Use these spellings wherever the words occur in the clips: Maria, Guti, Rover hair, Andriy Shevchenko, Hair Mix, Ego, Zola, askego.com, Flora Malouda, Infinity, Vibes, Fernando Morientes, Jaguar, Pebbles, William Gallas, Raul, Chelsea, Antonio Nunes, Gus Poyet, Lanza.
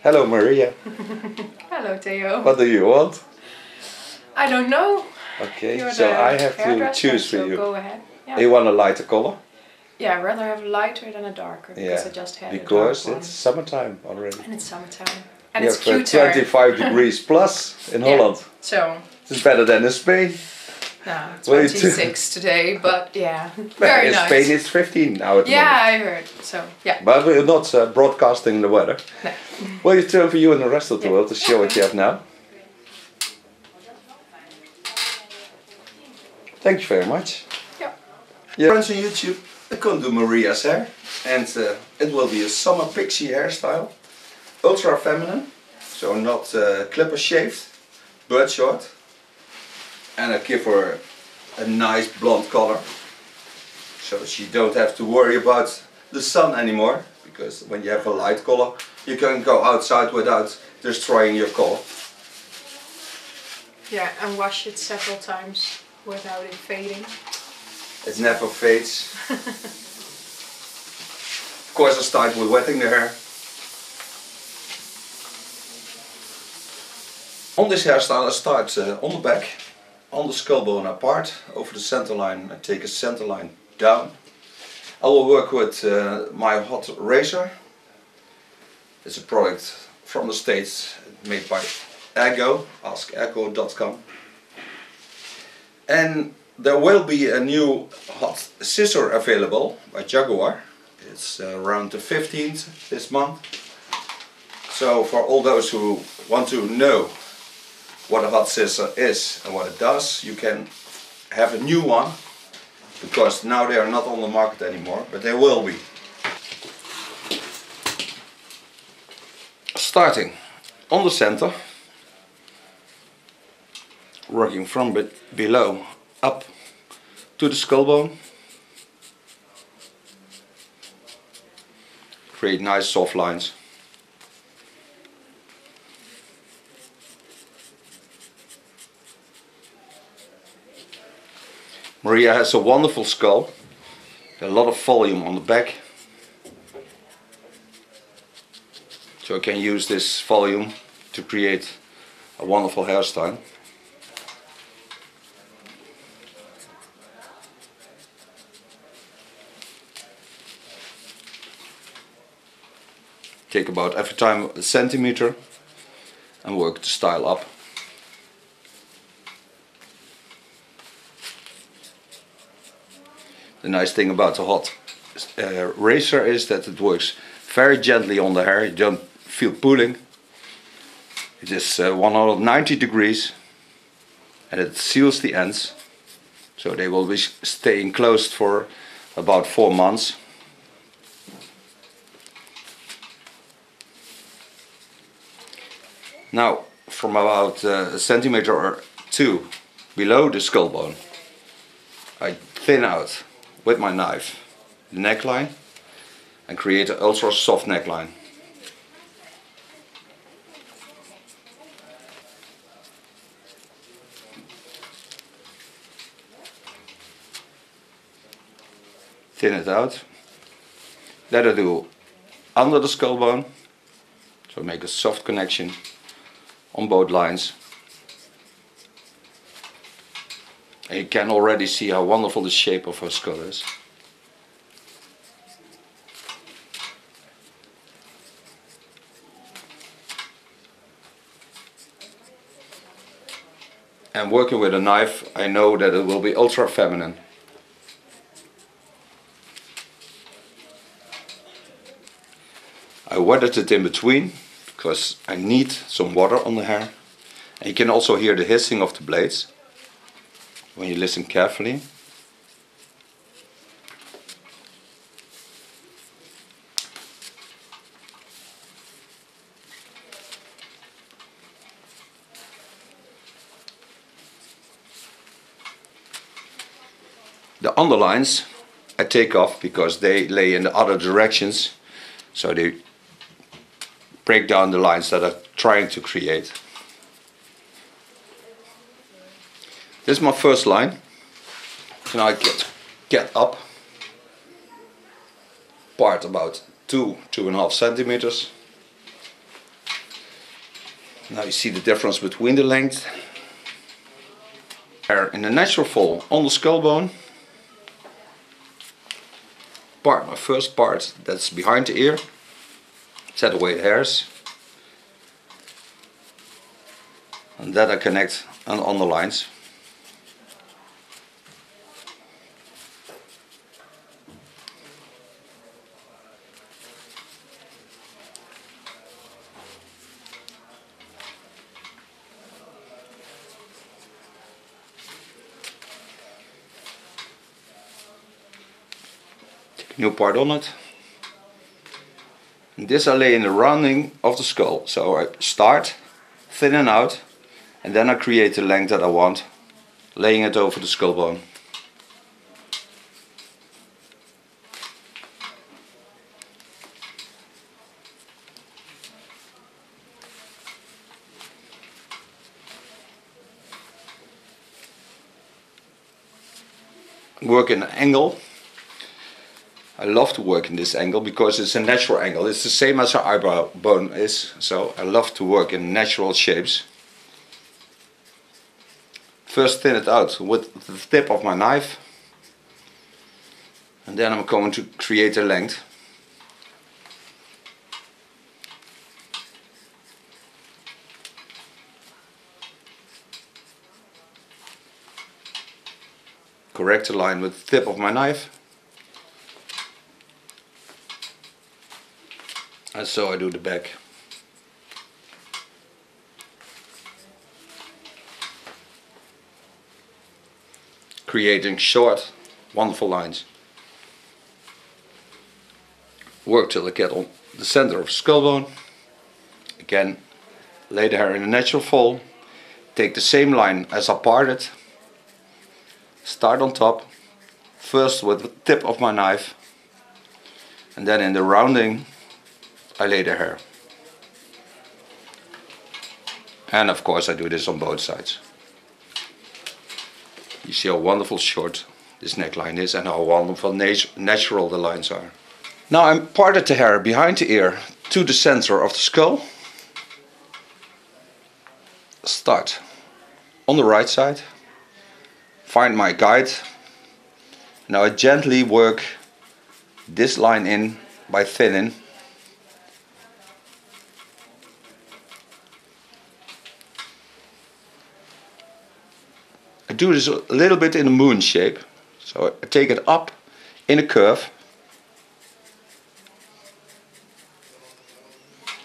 Hello Maria. Hello Theo. What do you want? I don't know. Okay, you're so I have to choose for you. Go ahead. Yeah. You want a lighter color? Yeah, I'd rather have a lighter than a darker, because I just had a dark one. It's summertime already. And it's summertime. And it's cuter. 25 degrees plus in Holland. So it's better than in Spain. No, it's 26 today, but yeah, very nice. In Spain it's 15 now at the moment. I heard, so yeah. But we're not broadcasting the weather. No. Well, you turn for you and the rest of the world to show what you have now. Thank you very much. Yeah. Yeah. Friends on YouTube, I can do Maria's hair, and it will be a summer pixie hairstyle, ultra feminine, so not clipper shaved, but short. And I give her a nice blonde color, so she don't have to worry about the sun anymore, because when you have a light color you can go outside without destroying your color. Yeah, and wash it several times without it fading. It never fades. Of course I start with wetting the hair. On this hairstyle I start on the back. On the skull bone apart, over the center line, I take a center line down. I will work with my hot razor. It's a product from the States, made by Ego, askego.com. And there will be a new hot scissor available by Jaguar. It's around the 15th this month. So for all those who want to know what a hot scissor is and what it does, you can have a new one, because now they are not on the market anymore, but they will be. Starting on the center, working from below up to the skull bone. Create nice soft lines. Maria has a wonderful skull, a lot of volume on the back, so I can use this volume to create a wonderful hairstyle. Take about every time a centimeter and work the style up. The nice thing about the hot razor is that it works very gently on the hair. You don't feel pulling. It is 190 degrees and it seals the ends, so they will be staying closed for about 4 months. Now from about a centimeter or two below the skull bone I thin out with my knife the neckline and create an ultra soft neckline. Thin it out. That I do under the skull bone, so make a soft connection on both lines. And you can already see how wonderful the shape of her skull is. And working with a knife, I know that it will be ultra feminine. I wetted it in between, because I need some water on the hair. And you can also hear the hissing of the blades when you listen carefully. The underlines I take off, because they lay in the other directions, so they break down the lines that I'm trying to create. This is my first line. So now I get up, part about 2.5 centimeters, Now you see the difference between the length. Hair in the natural fall on the skull bone. My first part that's behind the ear. Set away the hairs. And that I connect on the lines. New part on it. And this I lay in the rounding of the skull. So I start, thinning out, and then I create the length that I want, laying it over the skull bone. Work in an angle. I love to work in this angle because it's a natural angle. It's the same as our eyebrow bone is, so I love to work in natural shapes. First thin it out with the tip of my knife, and then I'm going to create a length. Correct the line with the tip of my knife. And so I do the back. Creating short, wonderful lines. Work till I get on the center of the skull bone. Again, lay the hair in a natural fold. Take the same line as I parted. Start on top, first with the tip of my knife, and then in the rounding I lay the hair. And of course I do this on both sides. You see how wonderful short this neckline is and how wonderful natural the lines are. Now I'm parted the hair behind the ear to the center of the skull. Start on the right side. Find my guide. Now I gently work this line in by thinning. Do this a little bit in a moon shape, so I take it up in a curve.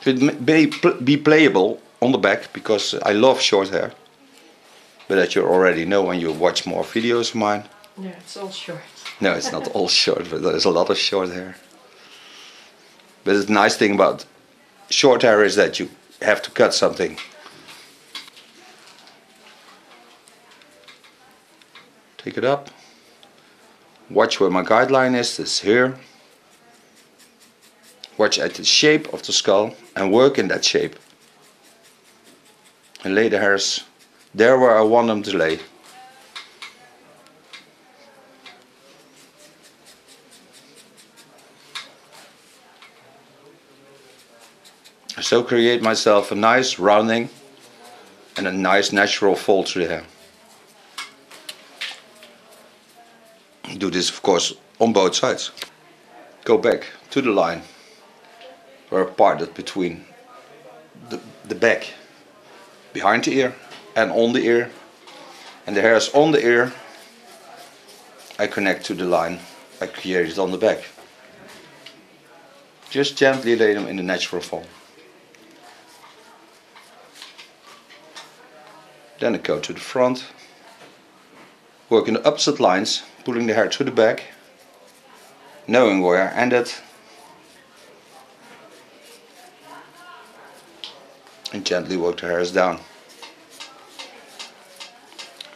It may be playable on the back because I love short hair, but that you already know when you watch more videos of mine. No, it's all short. No, it's not all short, but there's a lot of short hair. But the nice thing about short hair is that you have to cut something. Take it up, watch where my guideline is, this here. Watch at the shape of the skull and work in that shape. And lay the hairs there where I want them to lay. I so create myself a nice rounding and a nice natural fold to the hair. Do this of course on both sides. Go back to the line where I parted between the back, behind the ear and on the ear, and the hairs on the ear I connect to the line I created on the back. Just gently lay them in the natural form. Then I go to the front, work in the opposite lines, pulling the hair to the back, knowing where I ended, and gently work the hairs down,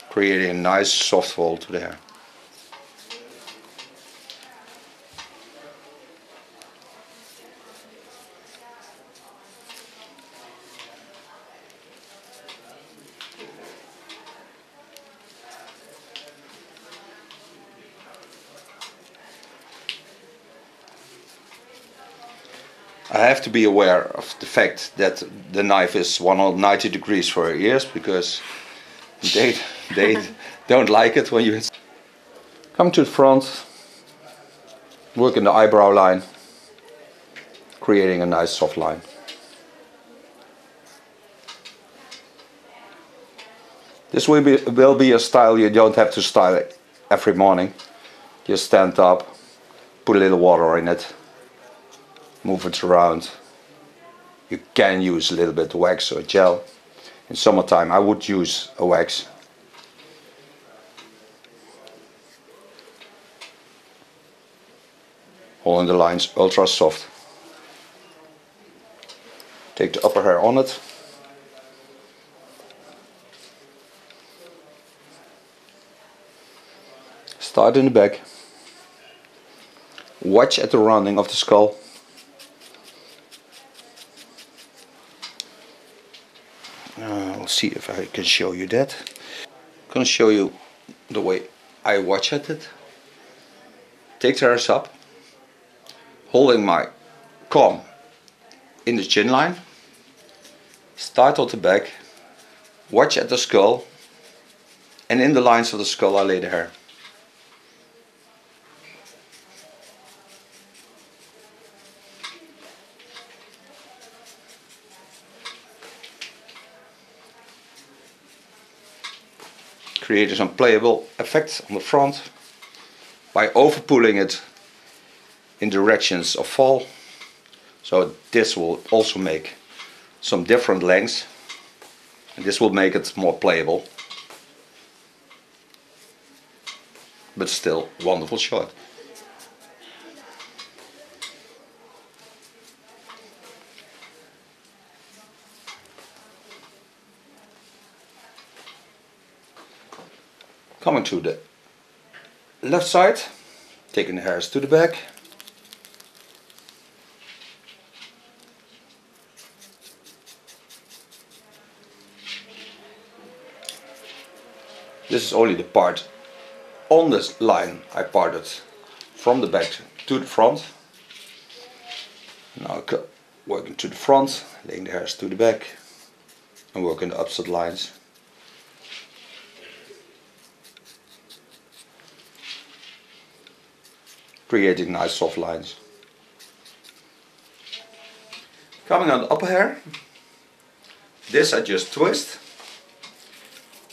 creating a nice soft fold to the hair. I I have to be aware of the fact that the knife is 190 degrees for her ears, because they don't like it when you... Come to the front, work in the eyebrow line, creating a nice soft line. This will be a style you don't have to style it every morning. Just stand up, put a little water in it, move it around. You can use a little bit of wax or gel. In summertime I would use a wax. Holding the lines ultra soft. Take the upper hair on it. Start in the back. Watch at the rounding of the skull. I'll see if I can show you that. I'm going to show you the way I watch at it. Take the hairs up, holding my comb in the chin line. Start at the back, watch at the skull, and in the lines of the skull I lay the hair. Creating some playable effects on the front by overpulling it in directions of fall. So this will also make some different lengths, and this will make it more playable, but still wonderful short. Coming to the left side, taking the hairs to the back. This is only the part on this line I parted from the back to the front. Now working to the front, laying the hairs to the back, and working the opposite lines. Creating nice soft lines. Coming on the upper hair, this I just twist,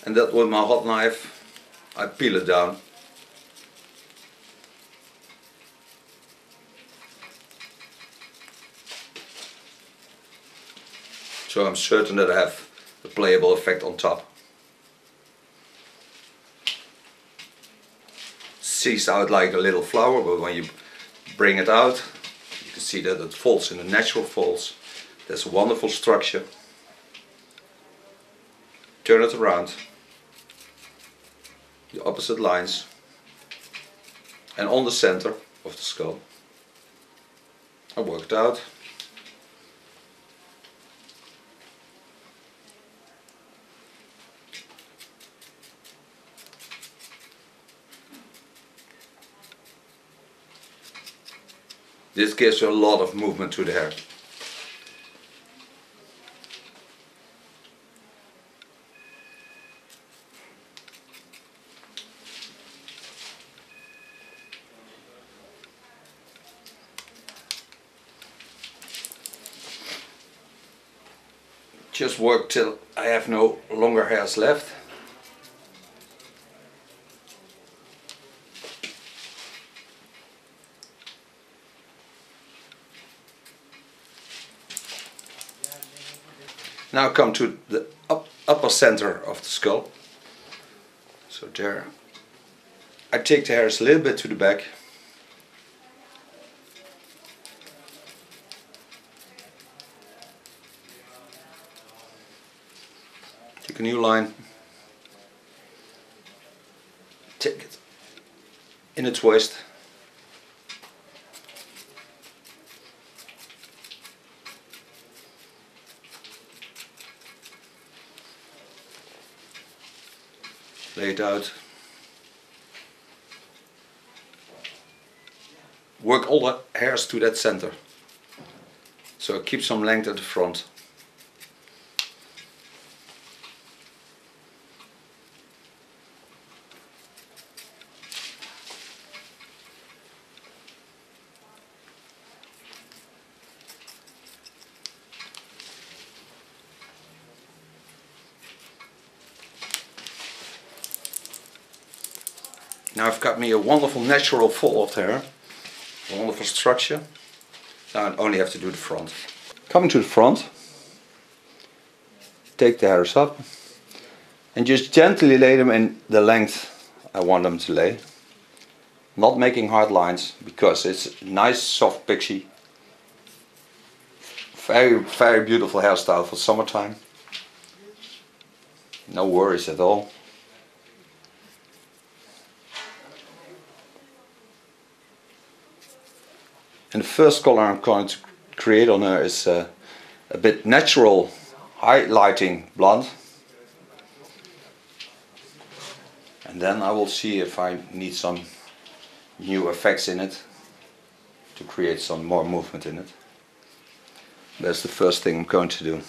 and that with my hot knife I peel it down. So I'm certain that I have the playable effect on top. Sees out like a little flower, but when you bring it out you can see that it folds in the natural folds. That's a wonderful structure. Turn it around, the opposite lines, and on the center of the skull I work it out. This gives a lot of movement to the hair. Just work till I have no longer hairs left. Now come to the upper center of the skull. So there, I take the hairs a little bit to the back. Take a new line. Take it in a twist. Lay it out. Work all the hairs to that center. so keep some length at the front. Now I've got me a wonderful natural fall of hair, wonderful structure. Now I only have to do the front. Coming to the front, take the hairs up and just gently lay them in the length I want them to lay. Not making hard lines because it's a nice soft pixie. Very, very beautiful hairstyle for summertime. No worries at all. And the first color I'm going to create on her is a bit natural, highlighting blonde. And then I will see if I need some new effects in it to create some more movement in it. That's the first thing I'm going to do.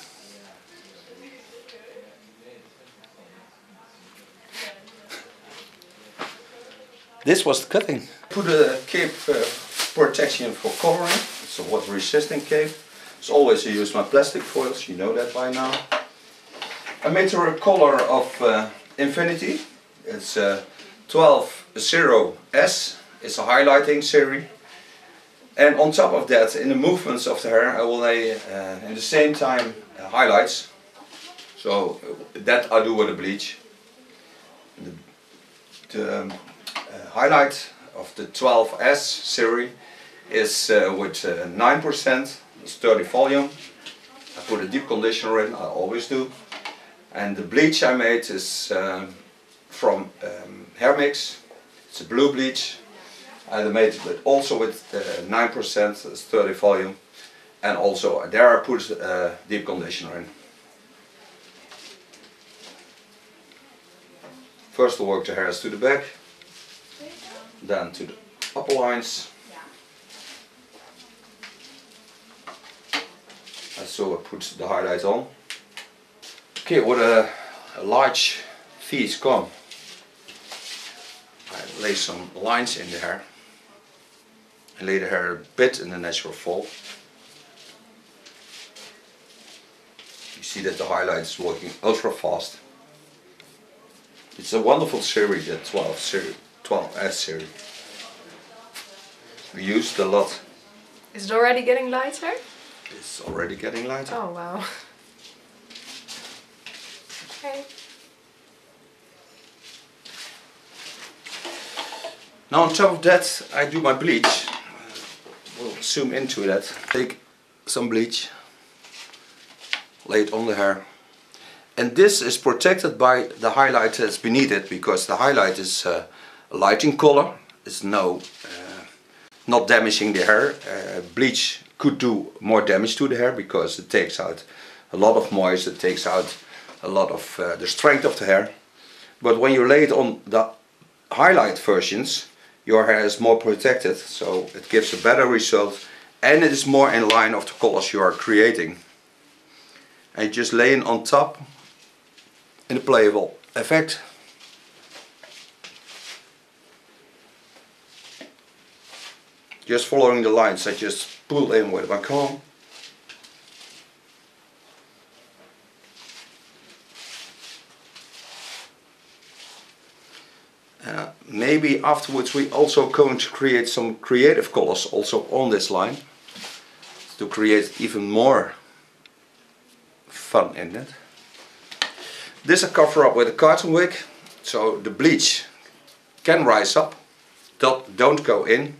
This was the cutting. Put a cape. Protection for covering, it's a water resistant cape. As always, I use my plastic foils, you know that by now. I made her a color of Infinity, it's 12-0S, it's a highlighting series. And on top of that, in the movements of the hair, I will lay in the same time highlights. So that I do with a bleach. The highlight of the 12S series is with 9%, it's 30 volume. I put a deep conditioner in, I always do. And the bleach I made is from Hair Mix, it's a blue bleach. I made it with, also with 9%, it's 30 volume. And also there I put a deep conditioner in. First I'll work the hairs to the back. Then to the upper lines. And so I put the highlight on. Okay, with a large piece comb, I lay some lines in the hair. I lay the hair a bit in the natural fold. You see that the highlight is working ultra fast. It's a wonderful series, that 12 series. 12S series. We used a lot. Is it already getting lighter? It's already getting lighter. Oh wow. Okay. Now on top of that I do my bleach. We'll zoom into that. Take some bleach, lay it on the hair. And this is protected by the highlight that's beneath it because the highlight is lighting color, it's not damaging the hair. Bleach could do more damage to the hair because it takes out a lot of moisture, it takes out a lot of the strength of the hair. But when you lay it on the highlight versions, your hair is more protected, so it gives a better result and it is more in line of the colors you are creating. And just laying on top in a playable effect. Just following the lines, I just pull in with my comb. Maybe afterwards we also going to create some creative colors also on this line. To create even more fun in it. This I cover up with a cotton wick, so the bleach can rise up, don't go in.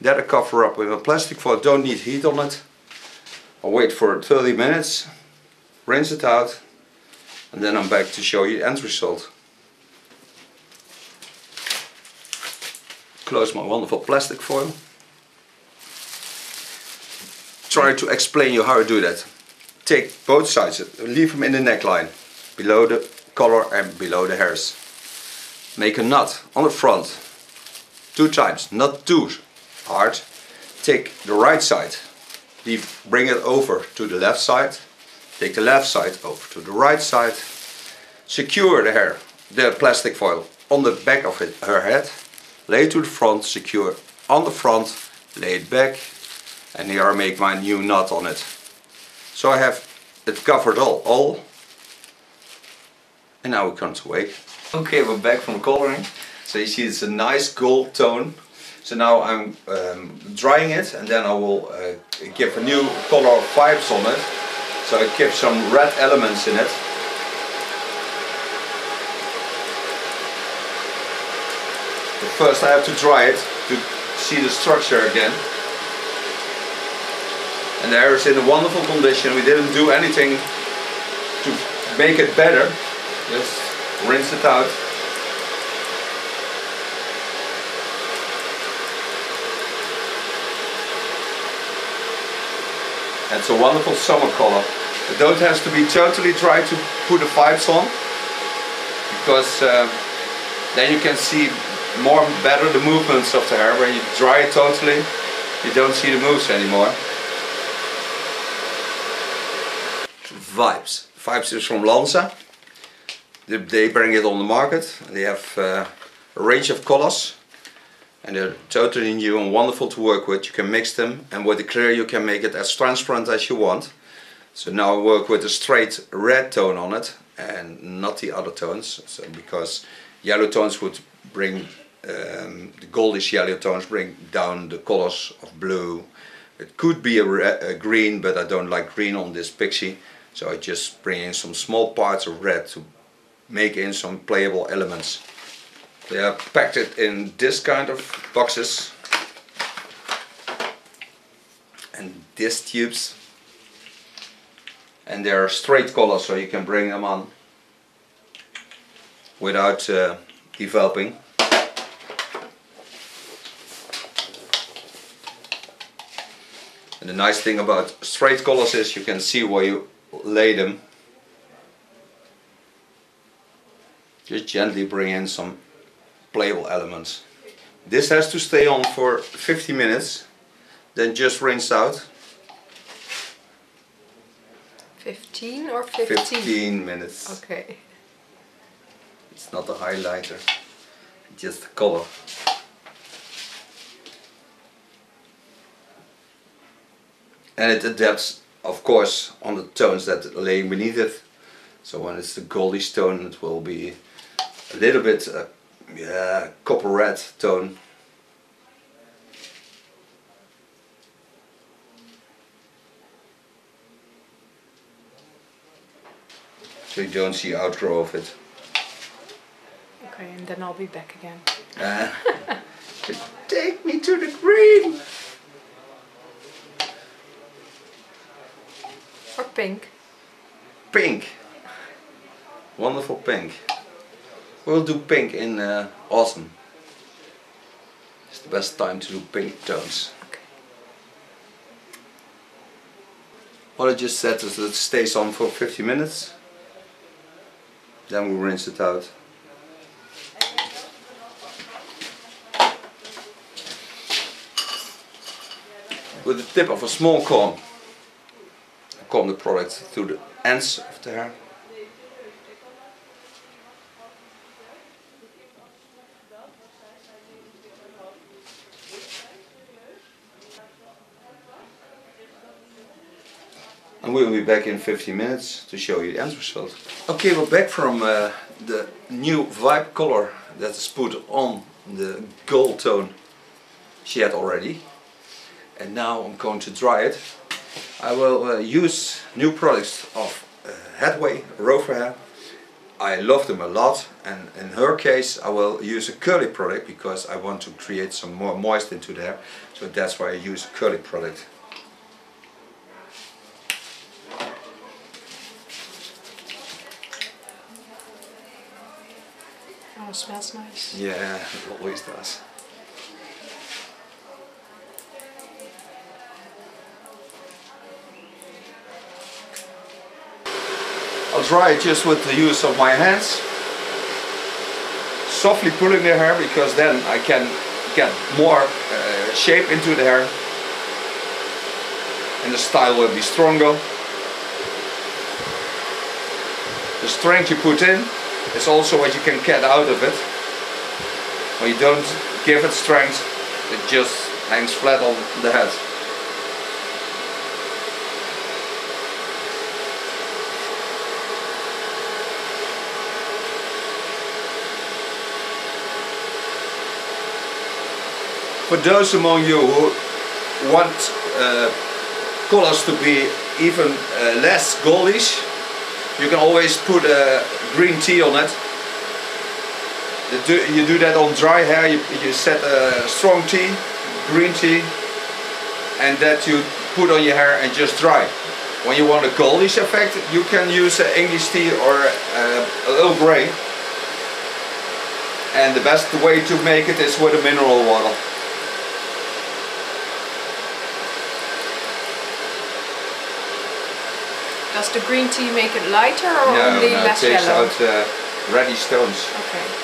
That I cover up with a plastic foil, don't need heat on it. I'll wait for 30 minutes, rinse it out, and then I'm back to show you the end result. Close my wonderful plastic foil. Try to explain you how to do that. Take both sides, leave them in the neckline, below the collar and below the hairs. Make a knot on the front, 2 times, not 2. Hard, take the right side, bring it over to the left side, take the left side over to the right side, secure the hair, the plastic foil on the back of her head, lay it to the front, secure on the front, lay it back, and here I make my new knot on it. So I have it covered all, and now we come to wig. Okay, we're back from coloring. So you see it's a nice gold tone. So now I'm drying it, and then I will give a new color of Vibes on it. So I give some red elements in it. But first I have to dry it to see the structure again. And the hair is in a wonderful condition. We didn't do anything to make it better. Just rinse it out. It's a wonderful summer color. It don't have to be totally dry to put the Vibes on, because then you can see more better the movements of the hair. When you dry it totally, you don't see the moves anymore. Vibes. Vibes is from Lanza. They bring it on the market. They have a range of colors, and they're totally new and wonderful to work with. You can mix them, and with the clear you can make it as transparent as you want. So now I work with a straight red tone on it and not the other tones, so because yellow tones would bring, the goldish yellow tones bring down the colors of blue. It could be a green, but I don't like green on this pixie. So I just bring in some small parts of red to make in some playable elements. They are packed it in this kind of boxes and these tubes, and they are straight colors, so you can bring them on without developing. And the nice thing about straight colors is you can see where you lay them. Just gently bring in some playable elements. This has to stay on for 50 minutes, then just rinse out. 15 or 15? 15 minutes. Okay. It's not a highlighter, just the color. And it adapts, of course, on the tones that lay beneath it. So when it's the goldish tone, it will be a little bit copper red tone. So you don't see outgrow of it. Okay, and then I'll be back again. Take me to the green! Or pink. Pink! Wonderful pink. We'll do pink in autumn. It's the best time to do pink tones. Okay. What I just said is that it stays on for 50 minutes. Then we rinse it out. With the tip of a small comb, I comb the product through the ends of the hair. And we'll be back in 15 minutes to show you the end result. Okay, we're back from the new Vibe color that is put on the gold tone she had already. And now I'm going to dry it. I will use new products of Headway, Rover Hair. I love them a lot, and in her case I will use a curly product because I want to create some more moist into there. So that's why I use a curly product. Oh, it smells nice. Yeah, it always does. I'll dry it just with the use of my hands. Softly pulling the hair, because then I can get more shape into the hair. and the style will be stronger. The strength you put in is also what you can get out of it. When you don't give it strength, it just hangs flat on the head. For those among you who want colors to be even less goldish, you can always put a green tea on it. You do that on dry hair, you set a strong tea, green tea, and that you put on your hair and just dry. When you want a goldish effect, you can use English tea or Earl Grey. And the best way to make it is with a mineral water. Does the green tea make it lighter or only less yellow? No, it takes out reddish stones. Okay.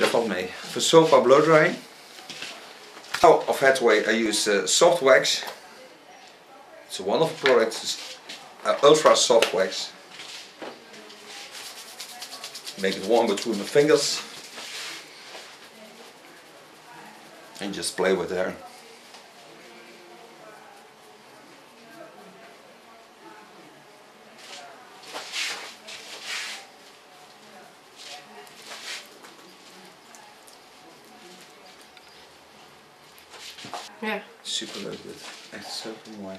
Dat valt mee. For so far blow drying. Now of Headway I use soft wax. It's a wonderful product. It's ultra soft wax. Make it warm between the fingers. And just play with hair. Yeah. Super loaded. Echt super mooi.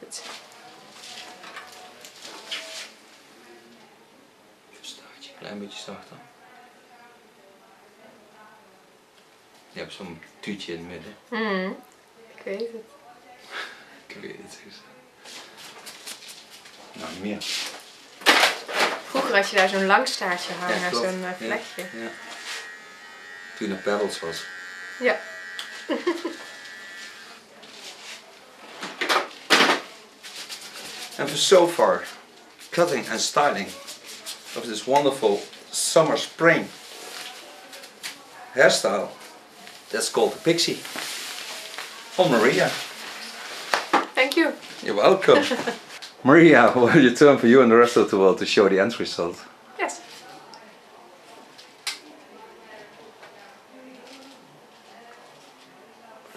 Goed. Even startje. Klein beetje starten. Je hebt zo'n tuutje in het midden. Ik weet het. Ik weet het. Nou, niet meer. Vroeger had je daar zo'n lang staartje hangen, ja, zo'n vlekje. Ja, ja. Toen er Pebbles was. Ja. And for so far, cutting and styling of this wonderful summer spring hairstyle that's called the Pixie on Maria. Thank you. You're welcome. Maria, will you turn for you and the rest of the world to show the end result? Yes.